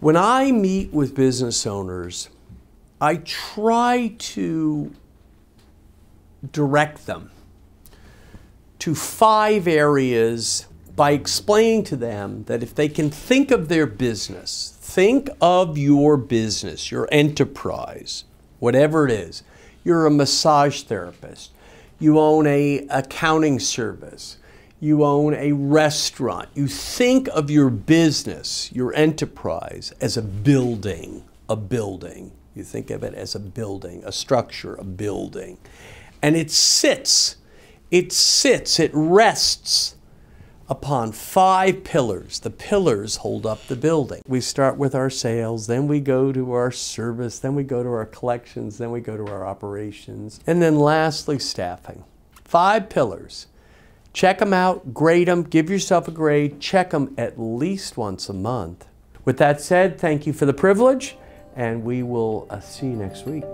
When I meet with business owners, I try to direct them to 5 areas by explaining to them that if they can think of their business, think of your business, your enterprise, whatever it is. You're a massage therapist. You own an accounting service. You own a restaurant. You think of your business, your enterprise, as a building, a building. You think of it as a building, a structure, a building. And it rests upon 5 pillars. The pillars hold up the building. We start with our sales, then we go to our service, then we go to our collections, then we go to our operations, and then lastly, staffing. 5 pillars. Check them out, grade them, give yourself a grade, check them at least once a month. With that said, thank you for the privilege, and we will see you next week.